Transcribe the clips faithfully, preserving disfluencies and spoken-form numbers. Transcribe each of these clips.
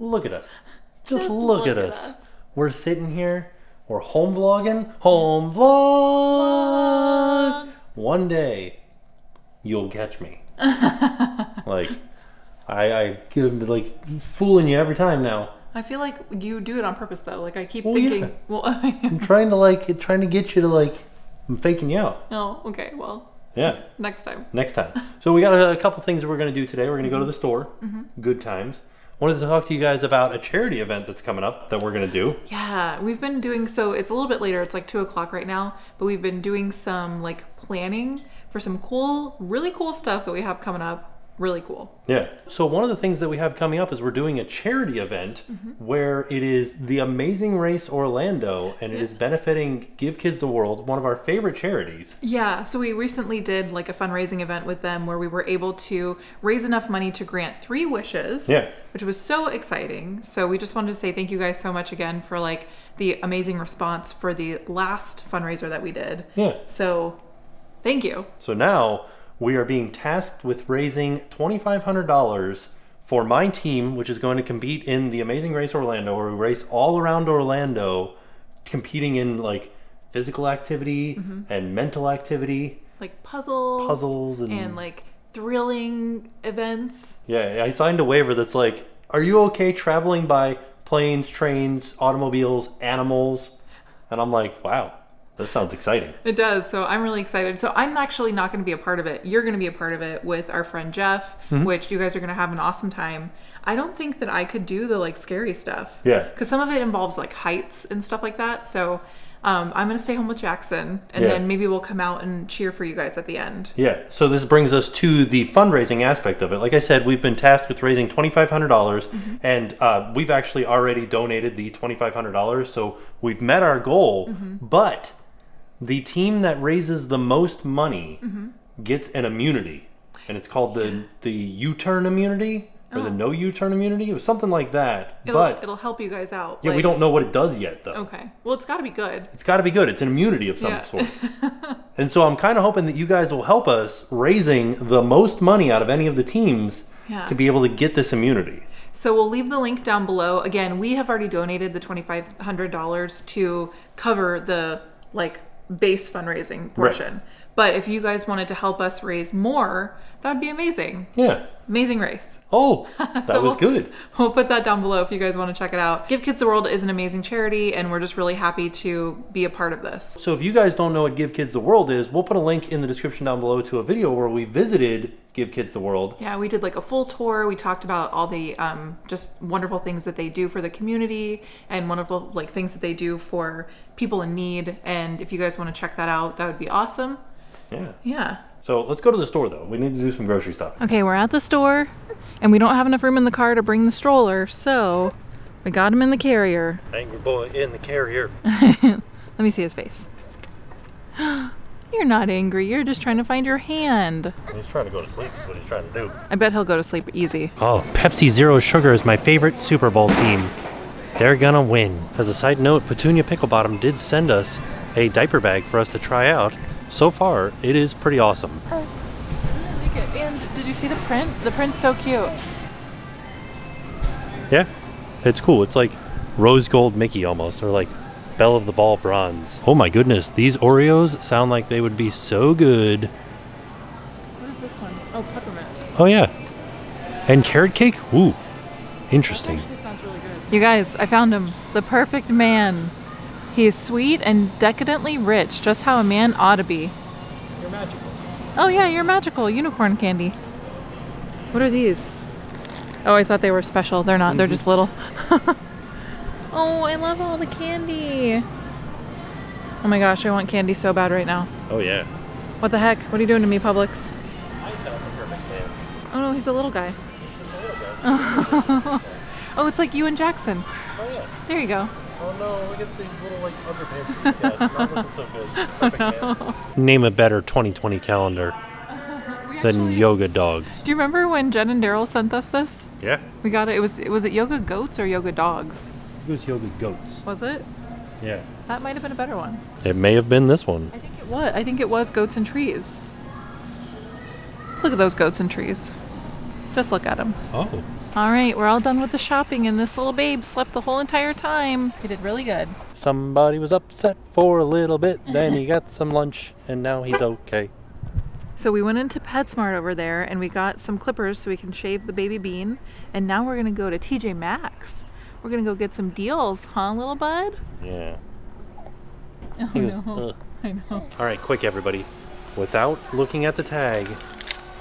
Look at us. Just, Just look, look at, at us. us. We're sitting here. We're home vlogging. Home vlog. One day, you'll catch me. Like, I, I give like fooling you every time now. I feel like you do it on purpose though. Like I keep well, thinking. Yeah. Well, I'm trying to like trying to get you to like. I'm faking you out. Oh, okay. Well. Yeah. Next time. Next time. So we got a, a couple things that we're gonna do today. We're gonna mm-hmm. go to the store. Mm-hmm. Good times. Wanted to talk to you guys about a charity event that's coming up that we're gonna do. Yeah, we've been doing, so it's a little bit later, it's like two o'clock right now, but we've been doing some like planning for some cool, really cool stuff that we have coming up, really cool. Yeah, so one of the things that we have coming up is we're doing a charity event mm-hmm. where it is the Amazing Race Orlando, and it yeah. is benefiting Give Kids the World, one of our favorite charities. Yeah, so we recently did like a fundraising event with them where we were able to raise enough money to grant three wishes. Yeah. Which was so exciting. So we just wanted to say thank you guys so much again for like the amazing response for the last fundraiser that we did. Yeah. So thank you. So now we are being tasked with raising twenty-five hundred dollars for my team, which is going to compete in the Amazing Race Orlando, where we race all around Orlando, competing in like physical activity mm-hmm. and mental activity. Like puzzles. Puzzles and, and like thrilling events. Yeah, I signed a waiver that's like, are you okay traveling by planes, trains, automobiles, animals? And I'm like, wow, that sounds exciting. It does, so I'm really excited. So I'm actually not gonna be a part of it. You're gonna be a part of it with our friend Jeff, mm-hmm. which you guys are gonna have an awesome time. I don't think that I could do the like scary stuff. Yeah. Because some of it involves like heights and stuff like that. So Um, I'm gonna stay home with Jackson, and yeah. then maybe we'll come out and cheer for you guys at the end. Yeah, so this brings us to the fundraising aspect of it. Like I said, we've been tasked with raising twenty-five hundred dollars, mm-hmm. and uh, we've actually already donated the twenty-five hundred dollars, so we've met our goal, mm-hmm. but the team that raises the most money mm-hmm. gets an immunity, and it's called the, the U-turn immunity. Or oh. the no U-turn immunity, or something like that. It'll, but it'll help you guys out. Yeah, like, we don't know what it does yet, though. Okay. Well, it's got to be good. It's got to be good. It's an immunity of some yeah. sort. And so I'm kind of hoping that you guys will help us raising the most money out of any of the teams yeah. to be able to get this immunity. So we'll leave the link down below. Again, we have already donated the twenty-five hundred dollars to cover the like base fundraising portion. Right. But if you guys wanted to help us raise more, that'd be amazing. Yeah. Amazing Race. Oh, that so was we'll, good. We'll put that down below if you guys want to check it out. Give Kids the World is an amazing charity, and we're just really happy to be a part of this. So if you guys don't know what Give Kids the World is, we'll put a link in the description down below to a video where we visited Give Kids the World. Yeah, we did like a full tour. We talked about all the um, just wonderful things that they do for the community and wonderful like things that they do for people in need. And if you guys want to check that out, that would be awesome. Yeah. Yeah. So let's go to the store though. We need to do some grocery shopping. Okay, we're at the store and we don't have enough room in the car to bring the stroller, so we got him in the carrier. Angry boy in the carrier. Let me see his face. You're not angry, you're just trying to find your hand. He's trying to go to sleep is what he's trying to do. I bet he'll go to sleep easy. Oh, Pepsi Zero Sugar is my favorite Super Bowl team. They're gonna win. As a side note, Petunia Picklebottom did send us a diaper bag for us to try out. So far, it is pretty awesome. I like it. And did you see the print? The print's so cute. Yeah, it's cool. It's like rose gold Mickey almost, or like Belle of the Ball bronze. Oh my goodness, these Oreos sound like they would be so good. What is this one? Oh, peppermint. Oh yeah. And carrot cake? Ooh, interesting. That actually sounds really good. You guys, I found him. The perfect man. He is sweet and decadently rich, just how a man ought to be. You're magical. Oh yeah, you're magical. Unicorn candy. What are these? Oh, I thought they were special. They're not. Mm-hmm. They're just little. Oh, I love all the candy. Oh my gosh, I want candy so bad right now. Oh yeah. What the heck? What are you doing to me, Publix? I found the perfect man. Oh no, he's a little guy. He's just a little guy. Oh, it's like you and Jackson. Oh yeah. There you go. Oh no, look at these little like underpants he's got. Not looking so good. Oh, no. Name a better twenty twenty calendar uh, than actually, yoga dogs. Do you remember when Jen and Daryl sent us this? Yeah. We got it. It was, was it yoga goats or yoga dogs? It was yoga goats. Was it? Yeah. That might have been a better one. It may have been this one. I think it was. I think it was goats and trees. Look at those goats and trees. Just look at them. Oh. All right, we're all done with the shopping and this little babe slept the whole entire time. He did really good. Somebody was upset for a little bit, then he got some lunch and now he's okay. So we went into PetSmart over there and we got some clippers so we can shave the baby bean. And now we're gonna go to T J Maxx. We're gonna go get some deals, huh, little bud? Yeah. Oh, he was, no. I know. All right, quick everybody. Without looking at the tag,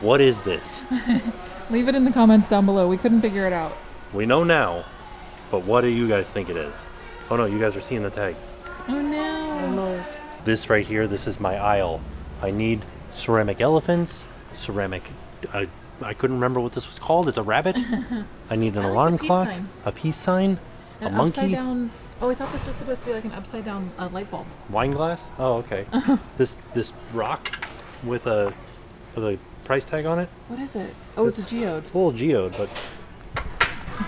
what is this? Leave it in the comments down below. We couldn't figure it out. We know now, but what do you guys think it is? Oh no, you guys are seeing the tag. Oh no. Oh no. This right here, this is my aisle. I need ceramic elephants, ceramic, I, I couldn't remember what this was called. It's a rabbit. I need an I alarm like clock, sign. a peace sign, an a monkey. Upside down, oh, I thought this was supposed to be like an upside down uh, light bulb. Wine glass? Oh, okay. this this rock with a, with a price tag on it. What is it? Oh, it's, it's a geode. It's a little geode, but...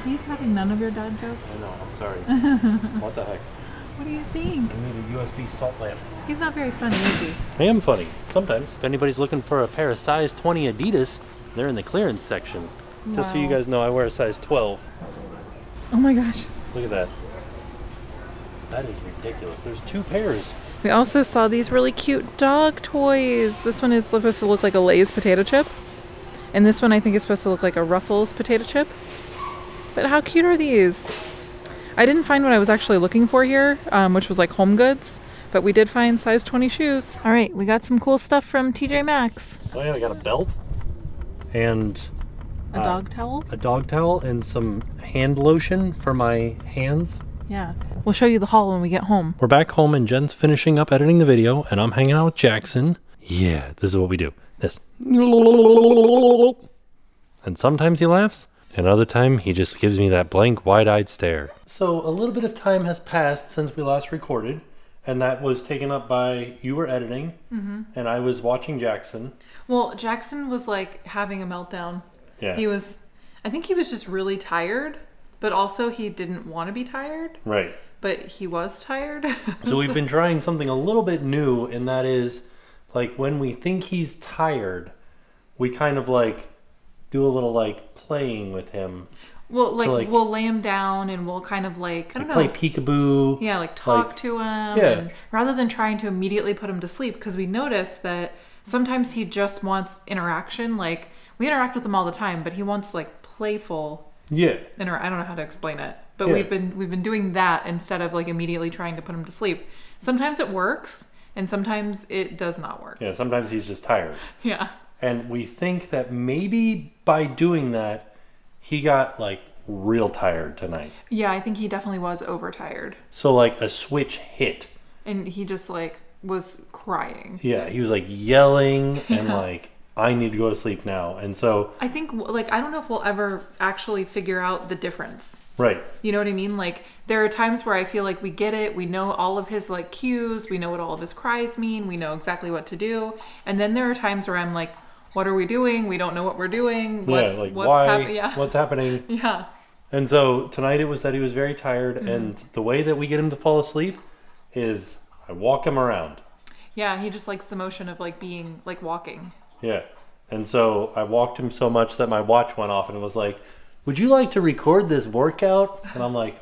He's having none of your dad jokes? I know, I'm sorry. What the heck? What do you think? I need a U S B salt lamp. He's not very funny, is he? I am funny, sometimes. If anybody's looking for a pair of size twenty Adidas, they're in the clearance section. Wow. Just so you guys know, I wear a size twelve. Oh my gosh. Look at that. That is ridiculous. There's two pairs. We also saw these really cute dog toys. This one is supposed to look like a Lay's potato chip. And this one I think is supposed to look like a Ruffles potato chip. But how cute are these? I didn't find what I was actually looking for here, um, which was like home goods, but we did find size twenty shoes. All right, we got some cool stuff from T J Maxx. Oh yeah, we got a belt and a uh, dog towel. A dog towel and some hand lotion for my hands. Yeah, we'll show you the haul when we get home. We're back home and Jen's finishing up editing the video and I'm hanging out with Jackson. Yeah, this is what we do. This. And sometimes he laughs, and other time he just gives me that blank wide-eyed stare. So a little bit of time has passed since we last recorded, and that was taken up by you were editing, mm-hmm. and I was watching Jackson. Well, Jackson was like having a meltdown. Yeah. He was, I think he was just really tired. But also he didn't want to be tired. Right. But he was tired. So we've been trying something a little bit new, and that is like when we think he's tired, we kind of like do a little like playing with him. Well, like, like we'll lay him down and we'll kind of like, I don't like know. Play peekaboo. Yeah, like talk like, to him. Yeah. And rather than trying to immediately put him to sleep, because we noticed that sometimes he just wants interaction. Like we interact with him all the time, but he wants like playful Yeah. And I don't know how to explain it, but yeah. we've been we've been doing that instead of like immediately trying to put him to sleep. Sometimes it works, and sometimes it does not work. Yeah, sometimes he's just tired. Yeah. And we think that maybe by doing that, he got like real tired tonight. Yeah, I think he definitely was overtired. So like a switch hit. And he just like was crying. Yeah, he was like yelling yeah. and like... I need to go to sleep now. And so I think like, I don't know if we'll ever actually figure out the difference. Right. You know what I mean? Like there are times where I feel like we get it. We know all of his like cues. We know what all of his cries mean. We know exactly what to do. And then there are times where I'm like, what are we doing? We don't know what we're doing. What's, yeah, like, what's why? Yeah. What's happening? Yeah. And so tonight it was that he was very tired. Mm-hmm. And the way that we get him to fall asleep is I walk him around. Yeah. He just likes the motion of like being like walking. Yeah, and so I walked him so much that my watch went off and it was like, would you like to record this workout? And I'm like,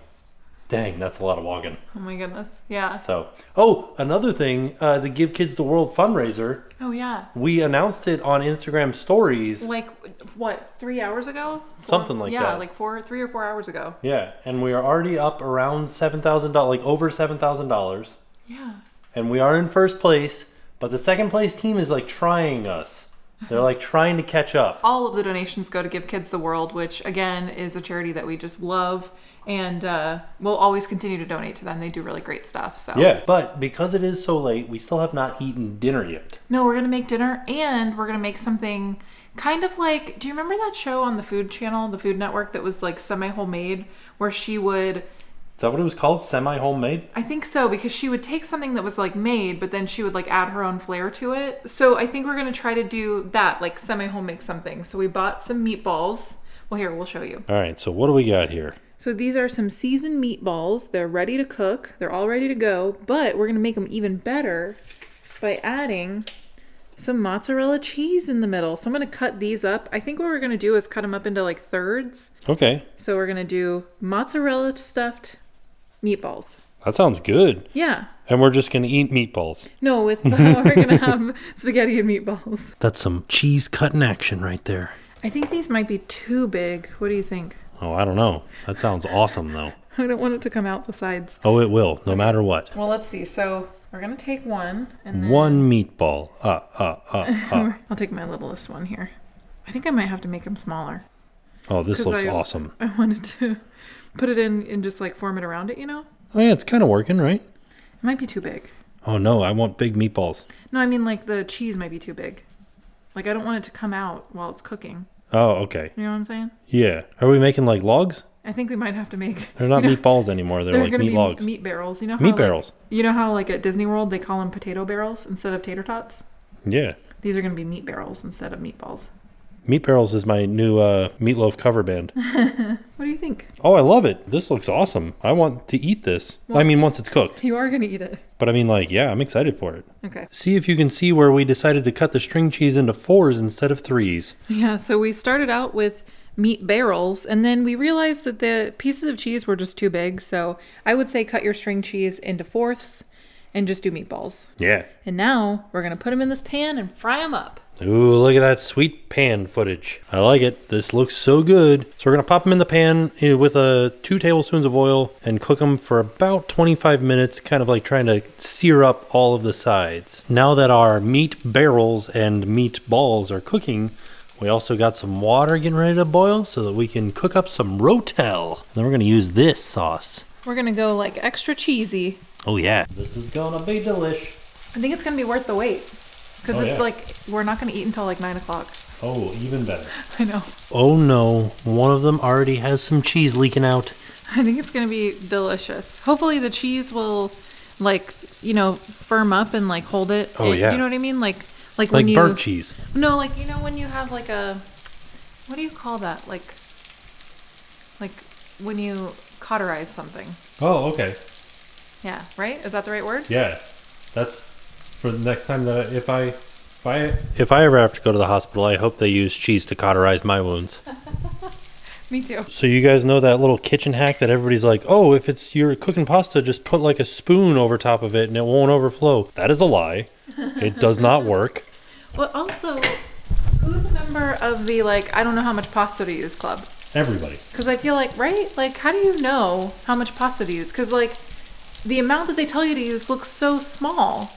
dang, that's a lot of walking. Oh my goodness, yeah. So, oh, another thing, uh, the Give Kids the World fundraiser. Oh yeah. We announced it on Instagram stories. Like, what, three hours ago? Four, Something like yeah, that. Yeah, like four, three or four hours ago. Yeah, and we are already up around seven thousand dollars, like over seven thousand dollars. Yeah. And we are in first place, but the second place team is like trying us. They're like trying to catch up. All of the donations go to Give Kids the World, which again is a charity that we just love, and uh, we'll always continue to donate to them. They do really great stuff. So yeah, but because it is so late, we still have not eaten dinner yet. No, we're gonna make dinner, and we're gonna make something kind of like. Do you remember that show on the Food Channel, the Food Network, that was like semi-homemade, where she would. Is that what it was called? Semi-homemade? I think so, because she would take something that was like made, but then she would like add her own flair to it. So I think we're gonna try to do that, like semi-homemade something. So we bought some meatballs. Well, here, we'll show you. All right, so what do we got here? So these are some seasoned meatballs. They're ready to cook. They're all ready to go, but we're gonna make them even better by adding some mozzarella cheese in the middle. So I'm going to cut these up. I think what we're going to do is cut them up into like thirds. Okay. So we're going to do mozzarella stuffed meatballs. That sounds good. Yeah. And we're just going to eat meatballs. No, with uh, we're going to have spaghetti and meatballs. That's some cheese cutting action right there. I think these might be too big. What do you think? Oh, I don't know. That sounds awesome, though. I don't want it to come out the sides. Oh, it will, no matter what. Well, let's see. So we're going to take one. And then... One meatball. Uh, uh, uh, uh. I'll take my littlest one here. I think I might have to make them smaller. Oh, this looks I, awesome. I wanted to put it in and just like form it around it, you know? Oh, yeah, it's kind of working, right? It might be too big. Oh, no, I want big meatballs. No, I mean like the cheese might be too big. Like I don't want it to come out while it's cooking. Oh, okay. You know what I'm saying? Yeah. Are we making like logs? I think we might have to make... They're not you know, meatballs anymore. They're, they're like meat be logs. Meat barrels. You know how, meat barrels. Like, you know how like at Disney World they call them potato barrels instead of tater tots? Yeah. These are going to be meat barrels instead of meatballs. Meat barrels is my new uh, meatloaf cover band. What do you think? Oh, I love it. This looks awesome. I want to eat this. Well, I mean, once it's cooked. You are going to eat it. But I mean, like, yeah, I'm excited for it. Okay. See if you can see where we decided to cut the string cheese into fours instead of threes. Yeah, so we started out with... meat barrels, and then we realized that the pieces of cheese were just too big, so I would say cut your string cheese into fourths and just do meatballs. Yeah. And now we're gonna put them in this pan and fry them up. Ooh, look at that sweet pan footage. I like it. This looks so good. So we're gonna pop them in the pan with a uh, two tablespoons of oil and cook them for about twenty-five minutes, kind of like trying to sear up all of the sides. Now that our meat barrels and meatballs are cooking, we also got some water getting ready to boil so that we can cook up some Rotel. And then we're gonna use this sauce. We're gonna go like extra cheesy. Oh yeah. This is gonna be delish. I think it's gonna be worth the wait. Cause oh, it's yeah. like, we're not gonna eat until like nine o'clock. Oh, even better. I know. Oh no, one of them already has some cheese leaking out. I think it's gonna be delicious. Hopefully the cheese will like, you know, firm up and like hold it. Oh it, yeah. You know what I mean? Like. Like, like when burnt you, cheese. No, like, you know when you have like a, what do you call that? Like, like when you cauterize something. Oh, okay. Yeah, right? Is that the right word? Yeah. That's for the next time that if I, if I, if I ever have to go to the hospital, I hope they use cheese to cauterize my wounds. Me too. So you guys know that little kitchen hack that everybody's like, oh, if it's you're cooking pasta, just put like a spoon over top of it and it won't overflow. That is a lie. It does not work. Well, also, who's a member of the, like, I don't know how much pasta to use club? Everybody. Because I feel like, right? Like, how do you know how much pasta to use? Because, like, the amount that they tell you to use looks so small.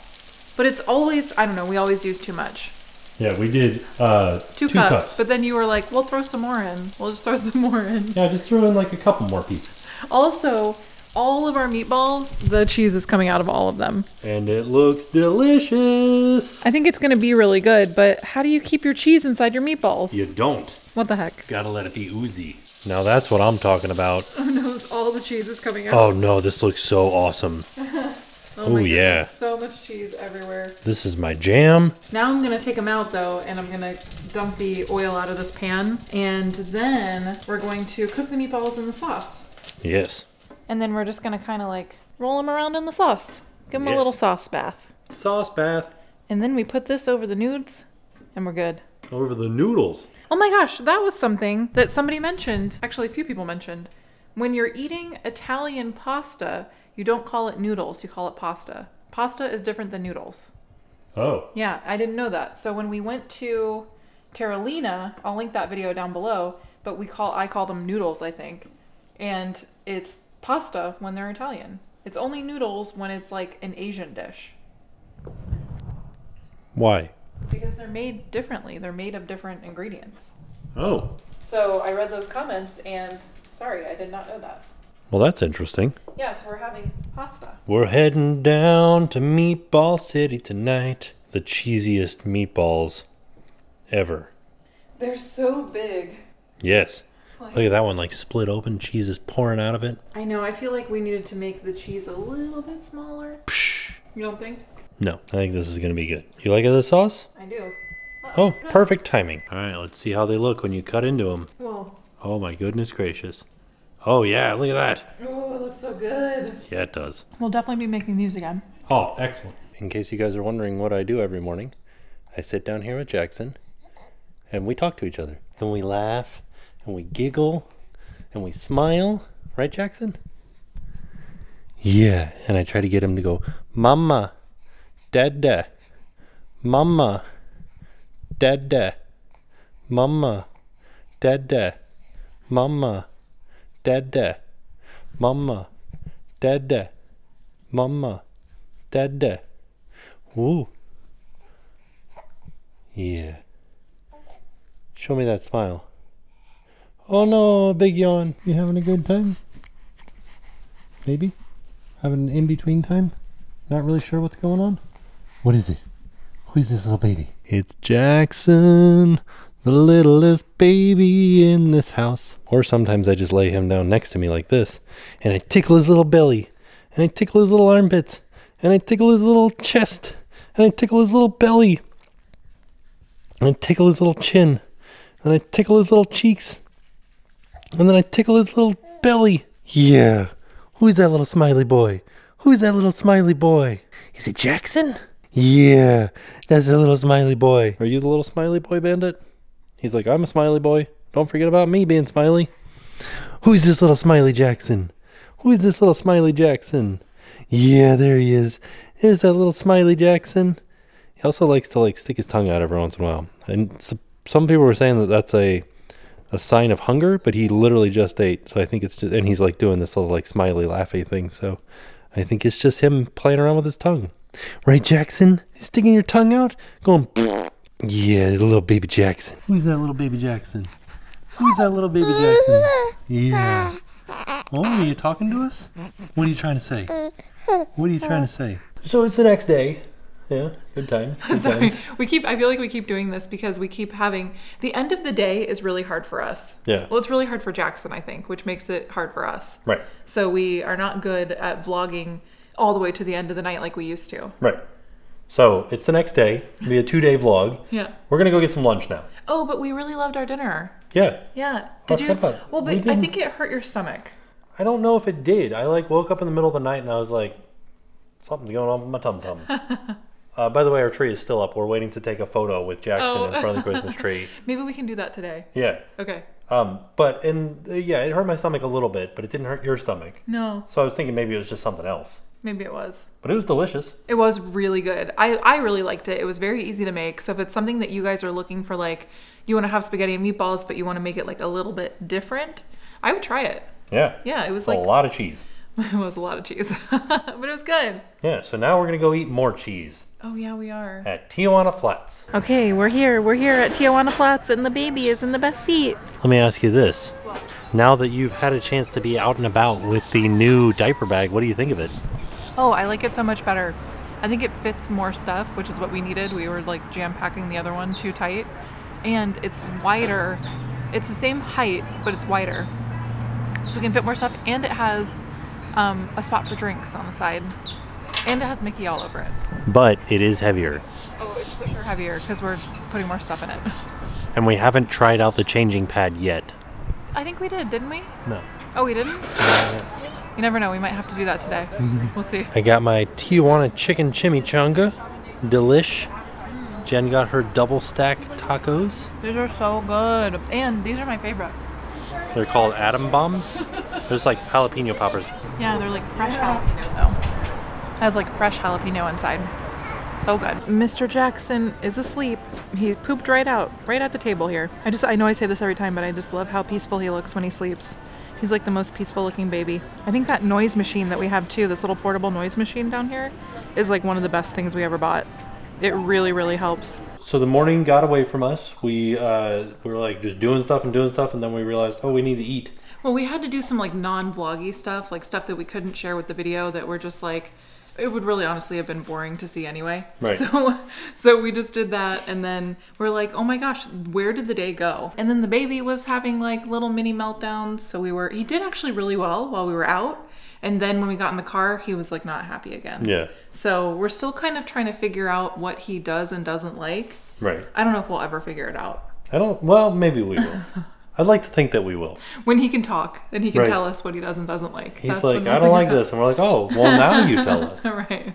But it's always, I don't know, we always use too much. Yeah, we did uh, two, two cups, cups, but then you were like, we'll throw some more in. We'll just throw some more in. Yeah, just throw in like a couple more pieces. Also, all of our meatballs, the cheese is coming out of all of them. And it looks delicious. I think it's going to be really good, but how do you keep your cheese inside your meatballs? You don't. What the heck? Gotta let it be oozy. Now that's what I'm talking about. Oh no, all the cheese is coming out. Oh no, this looks so awesome. Oh, oh yeah. So much cheese everywhere. This is my jam. Now I'm going to take them out though, and I'm going to dump the oil out of this pan. And then we're going to cook the meatballs in the sauce. Yes. And then we're just going to kind of like roll them around in the sauce. Give them yes. a little sauce bath. Sauce bath. And then we put this over the noodles and we're good. Over the noodles. Oh my gosh, that was something that somebody mentioned. Actually, a few people mentioned. When you're eating Italian pasta, you don't call it noodles, you call it pasta. Pasta is different than noodles. Oh. Yeah, I didn't know that. So when we went to Terralina, I'll link that video down below, but we call I call them noodles, I think. And it's pasta when they're Italian. It's only noodles when it's like an Asian dish. Why? Because they're made differently. They're made of different ingredients. Oh. So I read those comments and sorry, I did not know that. Well, that's interesting. Yeah, so we're having pasta. We're heading down to Meatball City tonight. The cheesiest meatballs ever. They're so big. Yes. Like, look at that one, like split open. Cheese is pouring out of it. I know. I feel like we needed to make the cheese a little bit smaller. Psh. You don't think? No, I think this is going to be good. You like the sauce? I do. Uh-oh. Oh, perfect timing. All right, let's see how they look when you cut into them. Whoa. Oh, my goodness gracious. Oh yeah, look at that. Oh, it looks so good. Yeah, it does. We'll definitely be making these again. Oh, excellent. In case you guys are wondering what I do every morning, I sit down here with Jackson and we talk to each other and we laugh and we giggle and we smile, right, Jackson? Yeah. And I try to get him to go, mama, dada, mama, dada, mama, dada, mama, dada, mama, dada, mama, dada. Woo. Yeah. Show me that smile. Oh no, big yawn. You having a good time? Maybe? Having an in-between time? Not really sure what's going on? What is it? Who is this little baby? It's Jackson, the littlest baby in this house. Or sometimes I just lay him down next to me like this, and I tickle his little belly, and I tickle his little armpits, and I tickle his little chest, and I tickle his little belly, and I tickle his little chin, and I tickle his little cheeks, and then I tickle his little belly. Yeah. Who's that little smiley boy? Who's that little smiley boy? Is it Jackson? Yeah, that's the little smiley boy. Are you the little smiley boy, Bandit? He's like, I'm a smiley boy. Don't forget about me being smiley. Who's this little smiley Jackson? Who's this little smiley Jackson? Yeah, there he is. There's that little smiley Jackson. He also likes to like stick his tongue out every once in a while. And so, some people were saying that that's a a sign of hunger, but he literally just ate. So I think it's just, and he's like doing this little like smiley laughy thing. So I think it's just him playing around with his tongue. Right, Jackson? Sticking your tongue out? Going, yeah, little baby Jackson. Who's that little baby Jackson? Who's that little baby Jackson? Yeah. Oh, are you talking to us? What are you trying to say? What are you trying to say? So it's the next day. Yeah, good times, good Sorry. times. We keep, I feel like we keep doing this because we keep having, the end of the day is really hard for us. Yeah. Well, it's really hard for Jackson, I think, which makes it hard for us. Right. So we are not good at vlogging all the way to the end of the night like we used to. Right. So it's the next day. It'll be a two-day vlog. Yeah. We're going to go get some lunch now. Oh, but we really loved our dinner. Yeah. Yeah. Did Hush you? Well, but we I think it hurt your stomach. I don't know if it did. I like woke up in the middle of the night and I was like, something's going on with my tum-tum. Uh, by the way, our tree is still up. We're waiting to take a photo with Jackson oh. in front of the Christmas tree. Maybe we can do that today. Yeah. Okay. Um, but, and uh, yeah, it hurt my stomach a little bit, but it didn't hurt your stomach. No. So I was thinking maybe it was just something else. Maybe it was. But it was delicious. It was really good. I, I really liked it. It was very easy to make. So if it's something that you guys are looking for, like, you want to have spaghetti and meatballs, but you want to make it, like, a little bit different, I would try it. Yeah. Yeah, it was like... a lot of cheese. It was a lot of cheese. But it was good. Yeah, so now we're going to go eat more cheese. Oh, yeah, we are. At Tijuana Flats. Okay, we're here. We're here at Tijuana Flats, and the baby is in the best seat. Let me ask you this. What? Now that you've had a chance to be out and about with the new diaper bag, what do you think of it? Oh, I like it so much better. I think it fits more stuff, which is what we needed. We were, like, jam-packing the other one too tight. And it's wider. It's the same height, but it's wider. So we can fit more stuff, and it has um, a spot for drinks on the side. And it has Mickey all over it. But it is heavier. Oh, it's for sure heavier because we're putting more stuff in it. And we haven't tried out the changing pad yet. I think we did, didn't we? No. Oh, we didn't? Uh, you never know. We might have to do that today. Mm-hmm. We'll see. I got my Tijuana chicken chimichanga. Delish. Mm. Jen got her double stack tacos. These are so good. And these are my favorite. They're called atom bombs. They're just like jalapeno poppers. Yeah, they're like fresh jalapeno though. Has like fresh jalapeno inside. So good. Mister Jackson is asleep. He pooped right out, right at the table here. I just, I know I say this every time, but I just love how peaceful he looks when he sleeps. He's like the most peaceful looking baby. I think that noise machine that we have too, this little portable noise machine down here, is like one of the best things we ever bought. It really, really helps. So the morning got away from us. We, uh, we were like just doing stuff and doing stuff, and then we realized, oh, we need to eat. Well, we had to do some like non-vloggy stuff, like stuff that we couldn't share with the video that we're just like, it would really honestly have been boring to see anyway. Right. So, so we just did that, and then we're like, oh my gosh, where did the day go? And then the baby was having like little mini meltdowns. So we were, he did actually really well while we were out. And then when we got in the car, he was like not happy again. Yeah. So we're still kind of trying to figure out what he does and doesn't like. Right. I don't know if we'll ever figure it out. I don't, well, maybe we will. I'd like to think that we will. When he can talk, then he can right. tell us what he does and doesn't like. He's That's like, I don't like this. And we're like, oh, well, now you tell us. Right.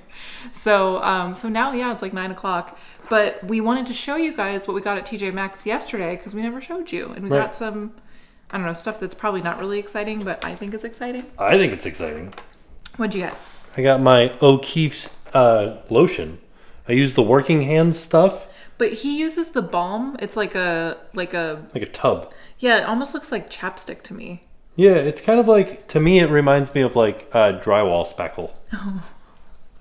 So um, so now, yeah, it's like nine o'clock. But we wanted to show you guys what we got at T J Maxx yesterday because we never showed you. And we right. got some, I don't know, stuff that's probably not really exciting, but I think is exciting. I think it's exciting. What'd you get? I got my O'Keefe's uh, lotion. I used the working hand stuff. But he uses the balm. It's like a like a like a tub. Yeah, it almost looks like chapstick to me. Yeah, it's kind of like, to me it reminds me of like uh, drywall speckle. Oh.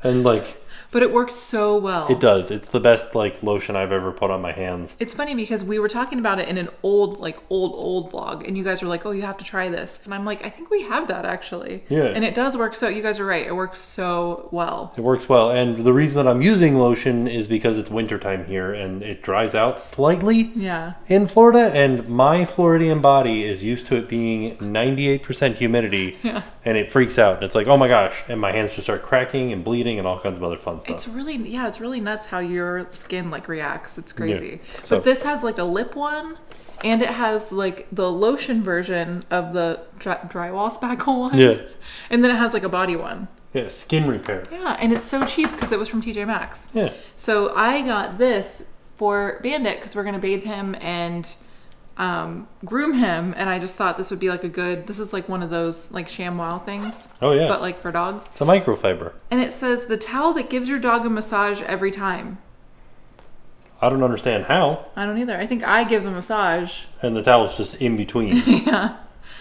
And like. But it works so well. It does. It's the best like lotion I've ever put on my hands. It's funny because we were talking about it in an old like old old vlog, and you guys were like, "Oh, you have to try this," and I'm like, "I think we have that actually." Yeah. And it does work. So you guys are right. It works so well. It works well, and the reason that I'm using lotion is because it's wintertime here, and it dries out slightly. Yeah. In Florida, and my Floridian body is used to it being ninety-eight percent humidity. Yeah. And it freaks out. It's like, oh my gosh, and my hands just start cracking and bleeding and all kinds of other fun stuff. It's really, yeah, it's really nuts how your skin like reacts. It's crazy. Yeah, so. But this has like a lip one, and it has like the lotion version of the dry, drywall spackle one. Yeah. And then it has like a body one. Yeah, skin repair. Yeah, and it's so cheap because it was from T J Maxx. Yeah. So I got this for Bandit because we're gonna bathe him and um groom him, and I just thought this would be like a good, this is like one of those like ShamWow things. Oh yeah, but like for dogs. It's a microfiber, and it says the towel that gives your dog a massage every time. I don't understand how. I don't either. I think I give the massage and the towel's just in between. Yeah,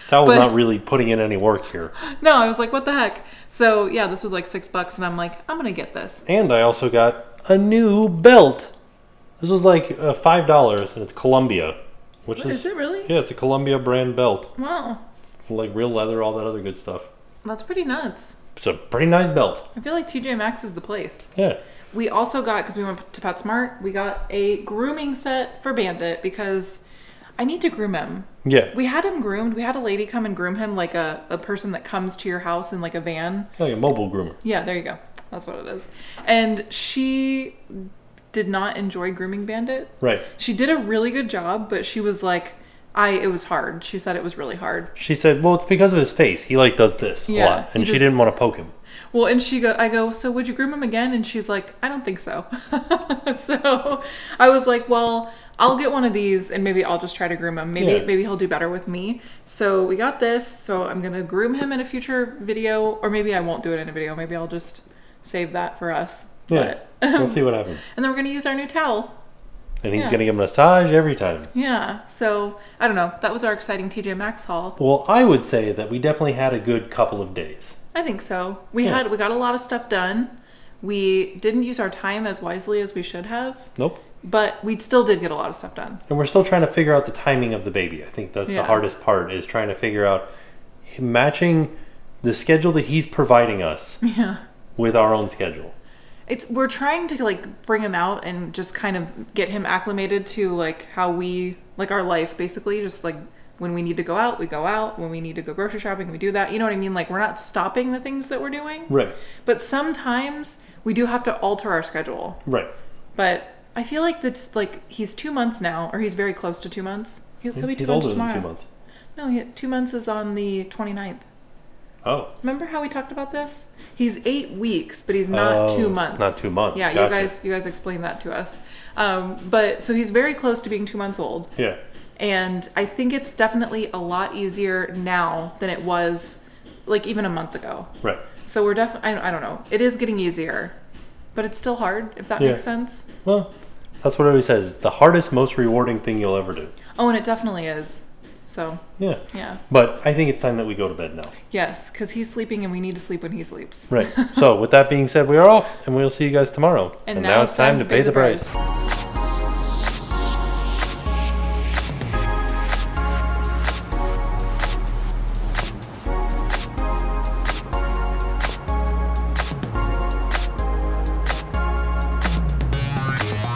towel's but, not really putting in any work here. No, I was like, what the heck. So yeah, this was like six bucks, and I'm like, I'm gonna get this. And I also got a new belt. This was like uh, five dollars, and it's Columbia. Which is, is it really? Yeah, it's a Columbia brand belt. Wow. Like real leather, all that other good stuff. That's pretty nuts. It's a pretty nice belt. I feel like T J Maxx is the place. Yeah. We also got, because we went to PetSmart, we got a grooming set for Bandit because I need to groom him. Yeah. We had him groomed. We had a lady come and groom him, like a, a person that comes to your house in like a van. Like a mobile groomer. Yeah, there you go. That's what it is. And she did not enjoy grooming Bandit. Right. She did a really good job, but she was like, I, it was hard. She said it was really hard. She said, well, it's because of his face. He like does this yeah, a lot. And just, she didn't want to poke him. Well, and she go, I go, so would you groom him again? And she's like, I don't think so. So I was like, well, I'll get one of these and maybe I'll just try to groom him. Maybe, yeah. maybe he'll do better with me. So we got this. So I'm going to groom him in a future video, or maybe I won't do it in a video. Maybe I'll just save that for us. Yeah, but, um, we'll see what happens. And then we're going to use our new towel. And he's yeah. going to get a massage every time. Yeah, so I don't know. That was our exciting T J Maxx haul. Well, I would say that we definitely had a good couple of days. I think so. We yeah. had we got a lot of stuff done. We didn't use our time as wisely as we should have. Nope. But we still did get a lot of stuff done. And we're still trying to figure out the timing of the baby. I think that's yeah. the hardest part, is trying to figure out matching the schedule that he's providing us yeah. with our own schedule. It's, we're trying to like bring him out and just kind of get him acclimated to like how we, like our life basically, just like when we need to go out, we go out. When we need to go grocery shopping, we do that. You know what I mean? Like we're not stopping the things that we're doing. Right. But sometimes we do have to alter our schedule. Right. But I feel like that's like, he's two months now, or he's very close to two months. He'll, he'll be two he's months older tomorrow. Than two months. No, he, two months is on the twenty-ninth. Oh. Remember how we talked about this? He's eight weeks, but he's not oh, two months. Not two months. Yeah, gotcha. you guys, you guys explained that to us. Um, but so he's very close to being two months old. Yeah. And I think it's definitely a lot easier now than it was, like even a month ago. Right. So we're definitely. I, I don't know. It is getting easier, but it's still hard. If that yeah. makes sense. Well, that's what everybody says. It's the hardest, most rewarding thing you'll ever do. Oh, and it definitely is. So yeah, yeah. But I think it's time that we go to bed now. Yes, because he's sleeping, and we need to sleep when he sleeps. Right. So with that being said, we are off, and we'll see you guys tomorrow. And, and now, now it's time, time to pay, pay the, the price. price.